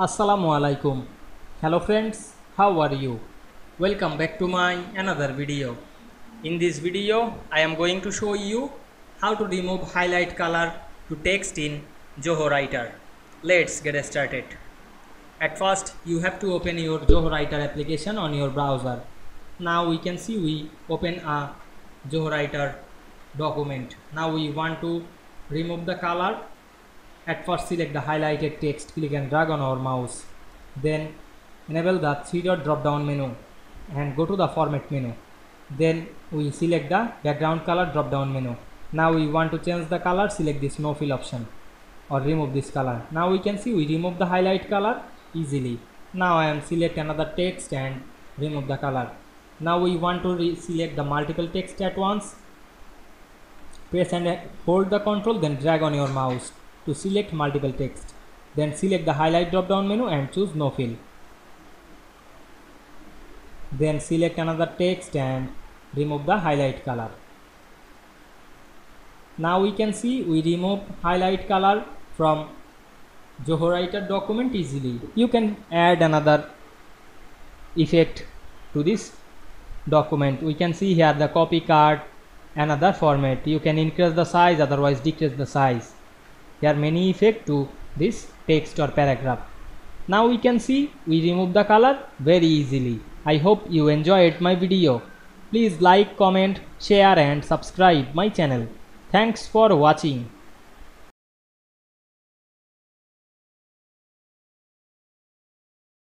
Assalamu alaikum. Hello friends, how are you? Welcome back to my another video. In this video I am going to show you how to remove highlight color to text in Zoho Writer. Let's get started. At first you have to open your Zoho Writer application on your browser. Now we can see we open a Zoho Writer document. Now we want to remove the color. At first select the highlighted text, click and drag on our mouse, then enable the three-dot drop-down menu and go to the format menu. Then we select the background color drop-down menu. Now we want to change the color, select this no fill option or remove this color. Now we can see we remove the highlight color easily. Now I am select another text and remove the color. Now we want to select the multiple text at once. Press and hold the control, then drag on your mouse to select multiple text, then select the highlight drop down menu and choose no fill, then select another text and remove the highlight color. Now we can see we remove highlight color from Zoho Writer document easily. You can add another effect to this document. We can see here the copy card, another format. You can increase the size, otherwise decrease the size. There are many effects to this text or paragraph. Now we can see we remove the color very easily. I hope you enjoyed my video. Please like, comment, share and subscribe my channel. Thanks for watching.